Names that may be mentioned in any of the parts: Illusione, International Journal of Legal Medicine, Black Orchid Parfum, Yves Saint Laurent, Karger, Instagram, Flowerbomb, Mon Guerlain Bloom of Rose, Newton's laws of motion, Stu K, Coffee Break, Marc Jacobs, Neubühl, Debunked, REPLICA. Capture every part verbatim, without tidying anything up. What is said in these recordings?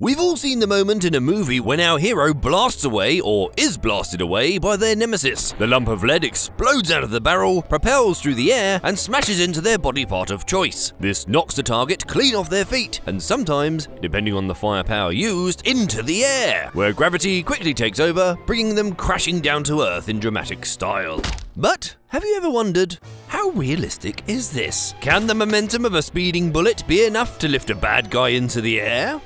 We've all seen the moment in a movie when our hero blasts away, or is blasted away, by their nemesis. The lump of lead explodes out of the barrel, propels through the air, and smashes into their body part of choice. This knocks the target clean off their feet, and sometimes, depending on the firepower used, into the air, where gravity quickly takes over, bringing them crashing down to Earth in dramatic style. But have you ever wondered, how realistic is this? Can the momentum of a speeding bullet be enough to lift a bad guy into the air?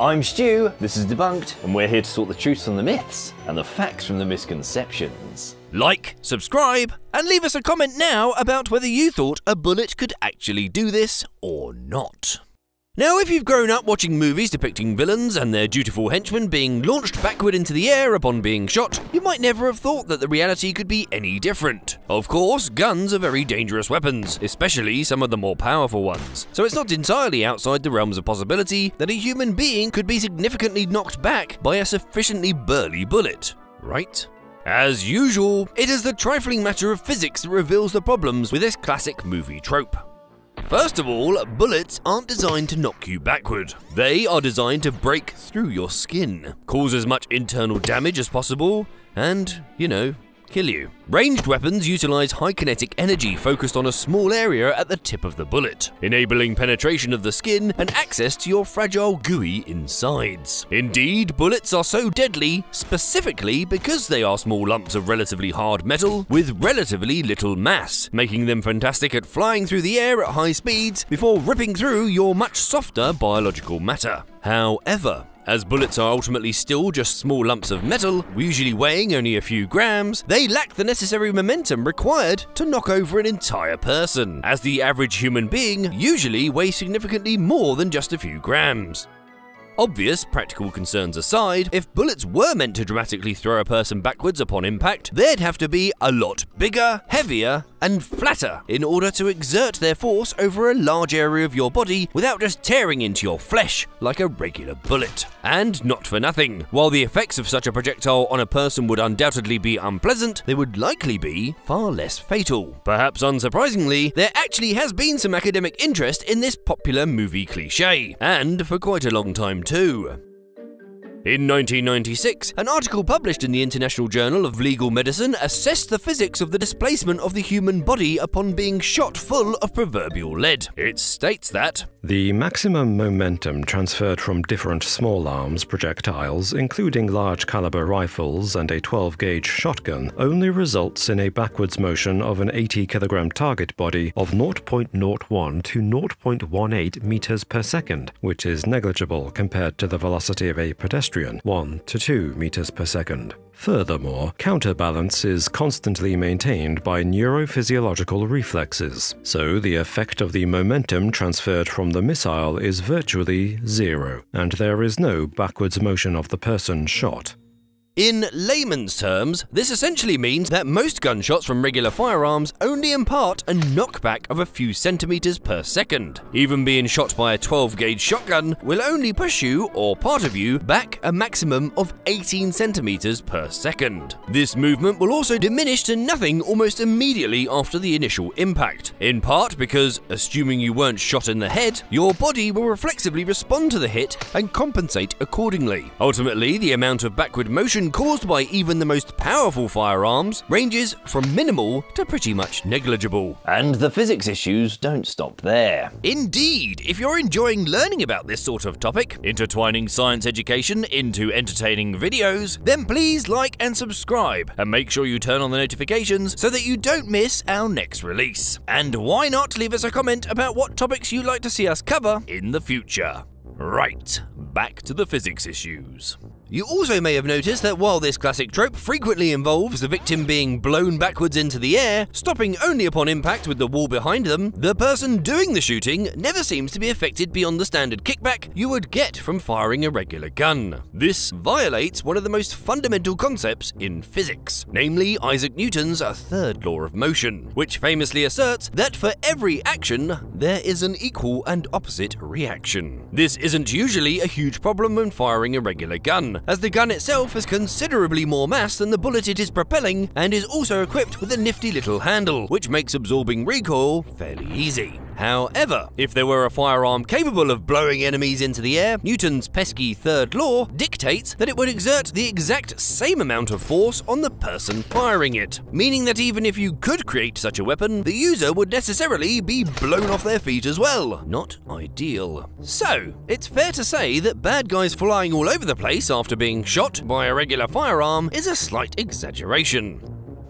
I'm Stu, this is Debunked, and we're here to sort the truth from the myths and the facts from the misconceptions. Like, subscribe, and leave us a comment now about whether you thought a bullet could actually do this or not. Now, if you've grown up watching movies depicting villains and their dutiful henchmen being launched backward into the air upon being shot, you might never have thought that the reality could be any different. Of course, guns are very dangerous weapons, especially some of the more powerful ones, so it's not entirely outside the realms of possibility that a human being could be significantly knocked back by a sufficiently burly bullet, right? As usual, it is the trifling matter of physics that reveals the problems with this classic movie trope. First of all, bullets aren't designed to knock you backward. They are designed to break through your skin, cause as much internal damage as possible, and, you know, kill you. Ranged weapons utilize high kinetic energy focused on a small area at the tip of the bullet, enabling penetration of the skin and access to your fragile, gooey insides. Indeed, bullets are so deadly specifically because they are small lumps of relatively hard metal with relatively little mass, making them fantastic at flying through the air at high speeds before ripping through your much softer biological matter. However, as bullets are ultimately still just small lumps of metal, usually weighing only a few grams, they lack the necessary momentum required to knock over an entire person, as the average human being usually weighs significantly more than just a few grams. Obvious practical concerns aside, if bullets were meant to dramatically throw a person backwards upon impact, they'd have to be a lot bigger, heavier, and flatter in order to exert their force over a large area of your body without just tearing into your flesh like a regular bullet. And not for nothing, while the effects of such a projectile on a person would undoubtedly be unpleasant, they would likely be far less fatal. Perhaps unsurprisingly, there actually has been some academic interest in this popular movie cliché, and for quite a long time too. In nineteen ninety-six, an article published in the International Journal of Legal Medicine assessed the physics of the displacement of the human body upon being shot full of proverbial lead. It states that the maximum momentum transferred from different small arms projectiles, including large caliber rifles and a twelve gauge shotgun, only results in a backwards motion of an eighty kilogram target body of zero point zero one to zero point one eight meters per second, which is negligible compared to the velocity of a pedestrian one to two meters per second. Furthermore, counterbalance is constantly maintained by neurophysiological reflexes, so the effect of the momentum transferred from the missile is virtually zero, and there is no backwards motion of the person shot. In layman's terms, this essentially means that most gunshots from regular firearms only impart a knockback of a few centimeters per second. Even being shot by a twelve gauge shotgun will only push you, or part of you, back a maximum of eighteen centimeters per second. This movement will also diminish to nothing almost immediately after the initial impact, in part because, assuming you weren't shot in the head, your body will reflexively respond to the hit and compensate accordingly. Ultimately, the amount of backward motion caused by even the most powerful firearms ranges from minimal to pretty much negligible. And the physics issues don't stop there. Indeed, if you're enjoying learning about this sort of topic, intertwining science education into entertaining videos, then please like and subscribe, and make sure you turn on the notifications so that you don't miss our next release. And why not leave us a comment about what topics you'd like to see us cover in the future. Right, back to the physics issues. You also may have noticed that while this classic trope frequently involves the victim being blown backwards into the air, stopping only upon impact with the wall behind them, the person doing the shooting never seems to be affected beyond the standard kickback you would get from firing a regular gun. This violates one of the most fundamental concepts in physics, namely Isaac Newton's third law of motion, which famously asserts that for every action, there is an equal and opposite reaction. This is isn't usually a huge problem when firing a regular gun, as the gun itself has considerably more mass than the bullet it is propelling and is also equipped with a nifty little handle, which makes absorbing recoil fairly easy. However, if there were a firearm capable of blowing enemies into the air, Newton's pesky third law dictates that it would exert the exact same amount of force on the person firing it, meaning that even if you could create such a weapon, the user would necessarily be blown off their feet as well. Not ideal. So, it's fair to say that bad guys flying all over the place after being shot by a regular firearm is a slight exaggeration.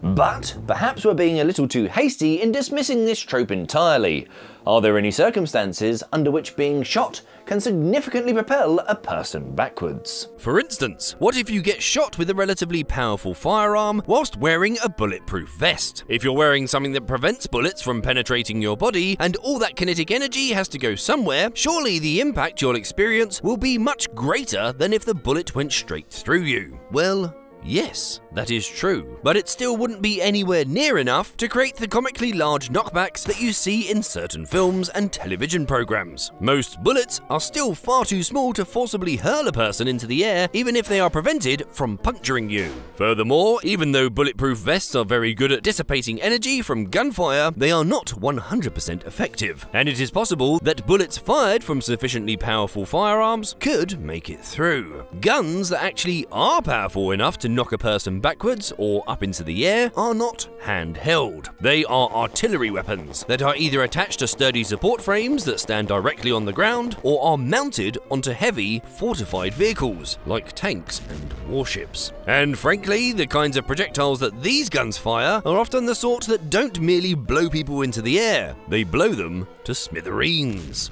But perhaps we're being a little too hasty in dismissing this trope entirely. Are there any circumstances under which being shot can significantly propel a person backwards? For instance, what if you get shot with a relatively powerful firearm whilst wearing a bulletproof vest? If you're wearing something that prevents bullets from penetrating your body and all that kinetic energy has to go somewhere, surely the impact you'll experience will be much greater than if the bullet went straight through you. Well, yes, that is true, but it still wouldn't be anywhere near enough to create the comically large knockbacks that you see in certain films and television programs. Most bullets are still far too small to forcibly hurl a person into the air, even if they are prevented from puncturing you. Furthermore, even though bulletproof vests are very good at dissipating energy from gunfire, they are not one hundred percent effective, and it is possible that bullets fired from sufficiently powerful firearms could make it through. Guns that actually are powerful enough to knock a person backwards or up into the air are not handheld. They are artillery weapons that are either attached to sturdy support frames that stand directly on the ground or are mounted onto heavy, fortified vehicles like tanks and warships. And frankly, the kinds of projectiles that these guns fire are often the sort that don't merely blow people into the air, they blow them to smithereens.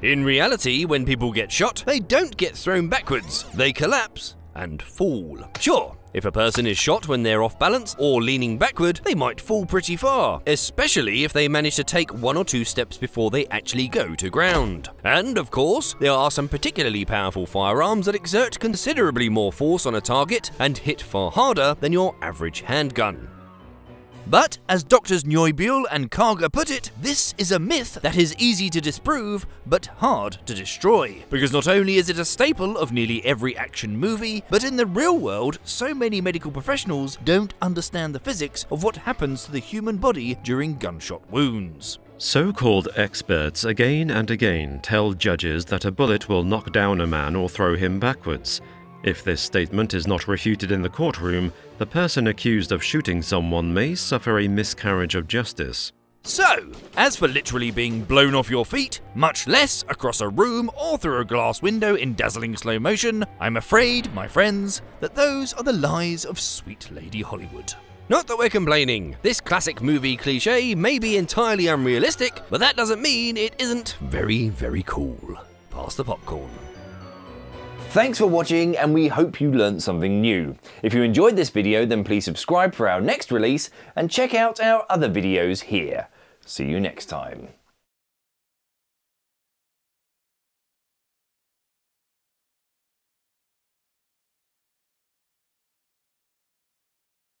In reality, when people get shot, they don't get thrown backwards, they collapse and fall. Sure, if a person is shot when they're off balance or leaning backward, they might fall pretty far, especially if they manage to take one or two steps before they actually go to ground. And of course, there are some particularly powerful firearms that exert considerably more force on a target and hit far harder than your average handgun. But, as Doctors Neubühl and Karger put it, this is a myth that is easy to disprove, but hard to destroy. Because not only is it a staple of nearly every action movie, but in the real world, so many medical professionals don't understand the physics of what happens to the human body during gunshot wounds. So-called experts again and again tell judges that a bullet will knock down a man or throw him backwards. If this statement is not refuted in the courtroom, the person accused of shooting someone may suffer a miscarriage of justice. So, as for literally being blown off your feet, much less across a room or through a glass window in dazzling slow motion, I'm afraid, my friends, that those are the lies of sweet Lady Hollywood. Not that we're complaining. This classic movie cliché may be entirely unrealistic, but that doesn't mean it isn't very, very cool. Pass the popcorn. Thanks for watching, and we hope you learned something new. If you enjoyed this video, then please subscribe for our next release and check out our other videos here. See you next time.